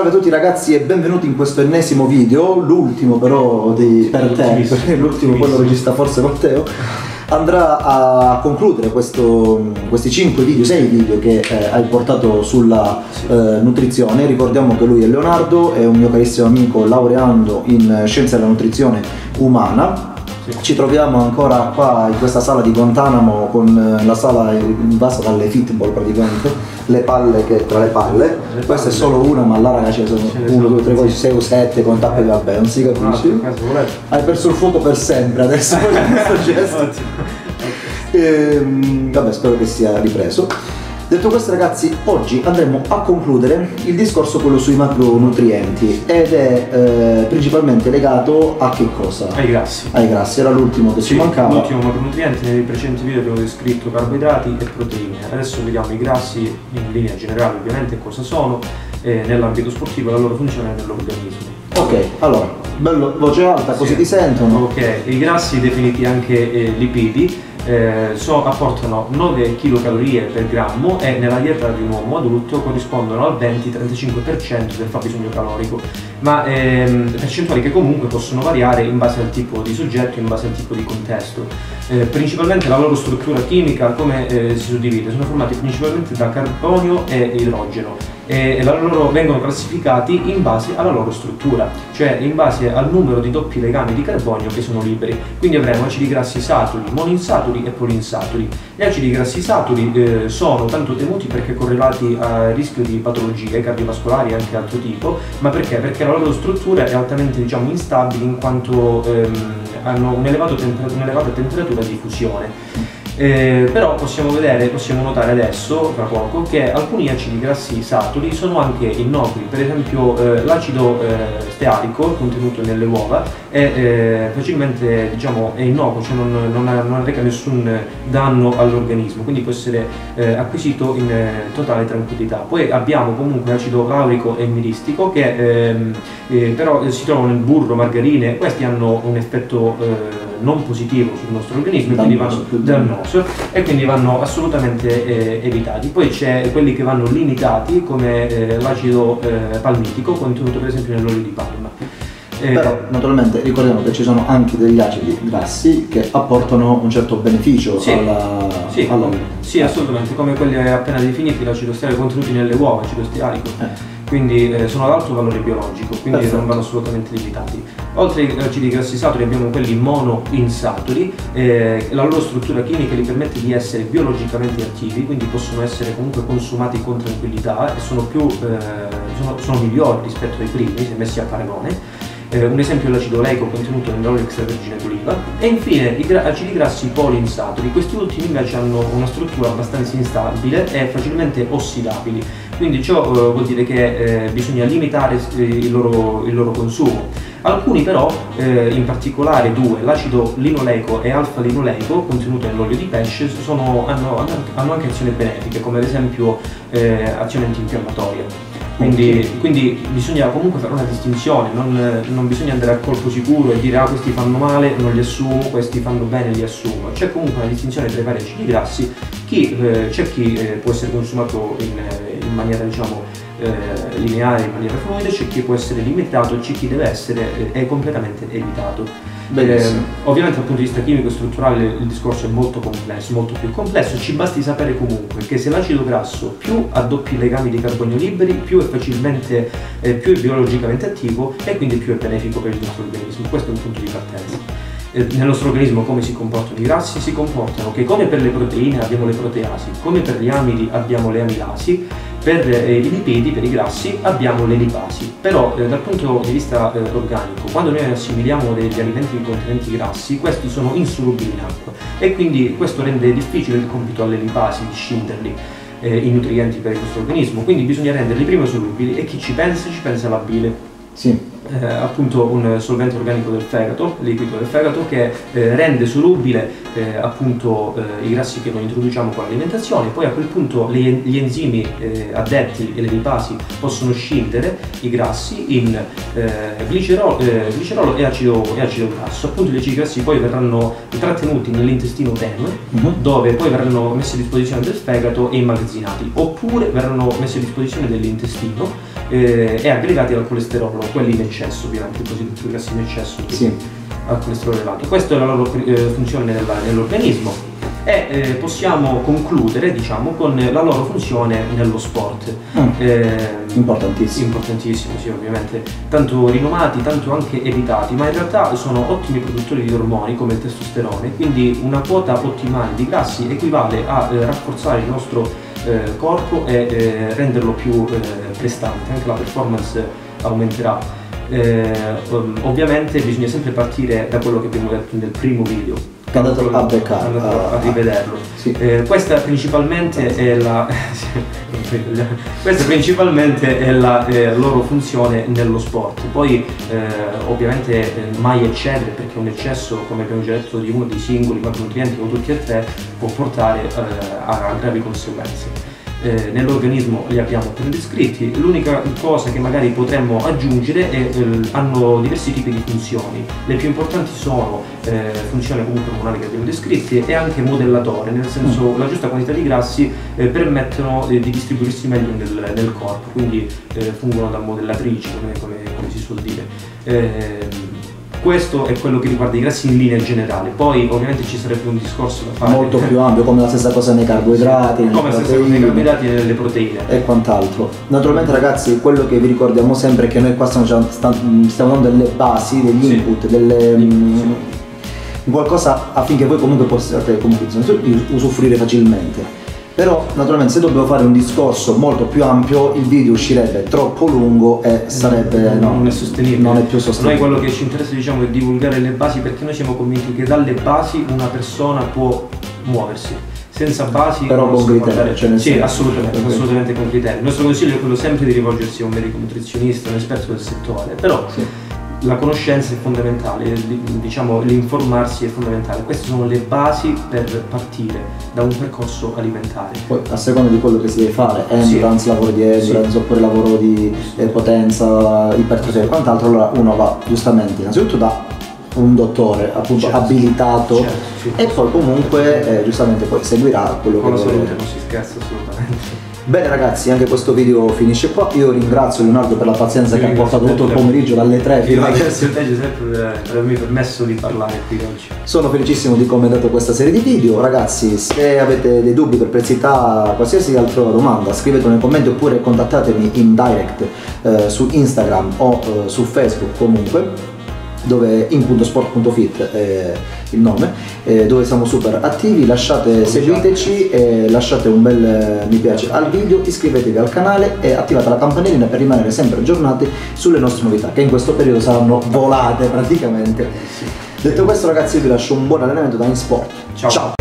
Salve a tutti ragazzi e benvenuti in questo ennesimo video, l'ultimo però per te, perché l'ultimo quello regista forse Matteo andrà a concludere questi 6 video che hai portato sulla nutrizione. Ricordiamo che lui è Leonardo, è un mio carissimo amico laureando in scienze della nutrizione umana. Ci troviamo ancora qua in questa sala di Guantanamo con la sala invasa dalle fitball praticamente, le palle che tra le palle, questa è solo una ma là ragazzi sono 1, 2, 3, 4, 6 o 7 con tappe, vabbè non si capisce. Hai perso il fuoco per sempre adesso con questo gesto. Vabbè, spero che sia ripreso. Detto questo ragazzi, oggi andremo a concludere il discorso quello sui macronutrienti ed è principalmente legato a che cosa? Ai grassi. Ai grassi, era l'ultimo che ci mancava. L'ultimo macronutriente, nei precedenti video avevo descritto carboidrati e proteine. Adesso vediamo i grassi in linea generale ovviamente cosa sono nell'ambito sportivo e la loro funzione nell'organismo. Ok, allora, bello, voce alta, così ti sentono. Ok, i grassi definiti anche lipidi. Apportano 9 kcal per grammo e nella dieta di un uomo adulto corrispondono al 20-35% del fabbisogno calorico, ma percentuali che comunque possono variare in base al tipo di soggetto, in base al tipo di contesto. Principalmente la loro struttura chimica come si suddivide? Sono formati principalmente da carbonio e idrogeno e vengono classificati in base alla loro struttura, cioè in base al numero di doppi legami di carbonio che sono liberi. Quindi avremo acidi grassi saturi, monoinsaturi e polinsaturi. Gli acidi grassi saturi sono tanto temuti perché correlati a rischio di patologie cardiovascolari e anche altro tipo, ma perché? Perché la loro struttura è altamente instabile in quanto hanno un'elevata temperatura di fusione. Però possiamo notare adesso, tra poco, che alcuni acidi grassi saturi sono anche innocui, per esempio l'acido stearico contenuto nelle uova è facilmente è innocuo, cioè non reca nessun danno all'organismo, quindi può essere acquisito in totale tranquillità. Poi abbiamo comunque acido laurico e miristico che però si trovano nel burro, margarine, questi hanno un effetto non positivo sul nostro organismo, quindi vanno dannoso e quindi vanno assolutamente evitati. Poi c'è quelli che vanno limitati come l'acido palmitico contenuto per esempio nell'olio di palma. Però naturalmente ricordiamo che ci sono anche degli acidi grassi che apportano un certo beneficio alla assolutamente, come quelli appena definiti, l'acido stearico contenuti nelle uova, l'acido stearico. Quindi sono ad alto valore biologico, quindi non vanno assolutamente limitati. Oltre agli acidi grassi saturi abbiamo quelli monoinsaturi, la loro struttura chimica li permette di essere biologicamente attivi, quindi possono essere comunque consumati con tranquillità e sono migliori rispetto ai primi se messi a paragone. Un esempio è l'acido oleico contenuto nell'olio extravergine d'oliva e infine i acidi grassi poliinsaturi. Questi ultimi invece hanno una struttura abbastanza instabile e facilmente ossidabili, quindi ciò vuol dire che bisogna limitare il loro consumo. Alcuni però, in particolare due, l'acido linoleico e alfa-linoleico contenuto nell'olio di pesce, hanno anche azioni benefiche come ad esempio azione antinfiammatoria. Quindi bisogna comunque fare una distinzione, non bisogna andare a colpo sicuro e dire questi fanno male, non li assumo, questi fanno bene, li assumo. C'è comunque una distinzione tra i vari acidi grassi, c'è chi può essere consumato in maniera lineare, in maniera fluida, c'è chi può essere limitato e c'è chi deve essere completamente evitato. Ovviamente dal punto di vista chimico e strutturale il discorso è molto complesso, molto più complesso. Ci basti sapere comunque che se l'acido grasso più ha doppi legami di carbonio liberi, più è biologicamente attivo e quindi più è benefico per il nostro organismo. Questo è un punto di partenza. Nel nostro organismo come si comportano i grassi? Si comportano che come per le proteine abbiamo le proteasi, come per gli amidi abbiamo le amilasi, per i lipidi, per i grassi abbiamo le lipasi. Però dal punto di vista organico, quando noi assimiliamo degli alimenti contenenti grassi, questi sono insolubili in acqua e quindi questo rende difficile il compito alle lipasi di scinderli i nutrienti per il nostro organismo, quindi bisogna renderli prima solubili e chi ci pensa la bile. Sì. appunto un solvente organico del fegato, liquido del fegato, che rende solubile appunto i grassi che noi introduciamo con l'alimentazione. Poi a quel punto gli enzimi addetti e le lipasi possono scindere i grassi in glicerolo e acido grasso. Appunto gli acidi grassi poi verranno trattenuti nell'intestino tenue, dove poi verranno messi a disposizione del fegato e immagazzinati, oppure verranno messi a disposizione dell'intestino e aggregati al colesterolo, quelli in eccesso, ovviamente, così tutti i grassi in eccesso, sì, al colesterolo elevato. Questa è la loro funzione nell'organismo e possiamo concludere, diciamo, con la loro funzione nello sport. Importantissimo. Importantissimo, sì, ovviamente. Tanto rinomati, tanto anche evitati, ma in realtà sono ottimi produttori di ormoni come il testosterone, quindi una quota ottimale di grassi equivale a rafforzare il nostro corpo e renderlo più prestante, anche la performance aumenterà. Ovviamente bisogna sempre partire da quello che abbiamo detto nel primo video, andato a beccare, a rivederlo. Sì. Questa principalmente è la questa principalmente è la loro funzione nello sport. Poi ovviamente mai eccedere, perché un eccesso, come abbiamo già detto, di uno dei singoli macronutrienti o tutti e tre può portare a gravi conseguenze. Nell'organismo li abbiamo appena descritti. L'unica cosa che magari potremmo aggiungere è hanno diversi tipi di funzioni. Le più importanti sono funzione comunque ormonale che abbiamo descritti e anche modellatore, nel senso la giusta quantità di grassi permettono di distribuirsi meglio nel corpo, quindi fungono da modellatrici, come si suol dire. Questo è quello che riguarda i grassi in linea generale, poi ovviamente ci sarebbe un discorso da fare molto più ampio, come la stessa cosa nei carboidrati, sì, come la stessa cosa nei carboidrati e nelle proteine e quant'altro. Naturalmente ragazzi, quello che vi ricordiamo sempre è che noi qua stiamo dando delle basi, degli input, qualcosa affinché voi comunque possiate usufruire facilmente. Però naturalmente se dobbiamo fare un discorso molto più ampio il video uscirebbe troppo lungo e sarebbe non è sostenibile, non è più sostenibile. Noi quello che ci interessa, diciamo, è divulgare le basi, perché noi siamo convinti che dalle basi una persona può muoversi. Senza basi però con criteri, sì, assolutamente, assolutamente con criteri. Il nostro consiglio è quello sempre di rivolgersi a un medico nutrizionista, un esperto del settore, però la conoscenza è fondamentale, diciamo l'informarsi è fondamentale. Queste sono le basi per partire da un percorso alimentare. Poi a seconda di quello che si deve fare, endurance, lavoro di endurance, oppure lavoro di potenza, ipertrofia e quant'altro, allora uno va giustamente innanzitutto da un dottore, appunto, abilitato, e poi comunque giustamente poi seguirà quello che vuole. Non si scherza assolutamente. Bene ragazzi, anche questo video finisce qua. Io ringrazio Leonardo per la pazienza che ha portato tutto il pomeriggio dalle 3 fino a adesso. Io ringrazio te per avermi permesso di parlare qui oggi. Sono felicissimo di come è andato questa serie di video. Ragazzi, se avete dei dubbi, perplessità, qualsiasi altra domanda, scrivetelo nei commenti oppure contattatemi in direct su Instagram o su Facebook, comunque dove in.sport.fit è il nome, dove siamo super attivi. Seguiteci e lasciate un bel mi piace al video, iscrivetevi al canale e attivate la campanellina per rimanere sempre aggiornati sulle nostre novità, che in questo periodo saranno volate praticamente. Detto questo ragazzi, vi lascio un buon allenamento da In Sport. Ciao! Ciao.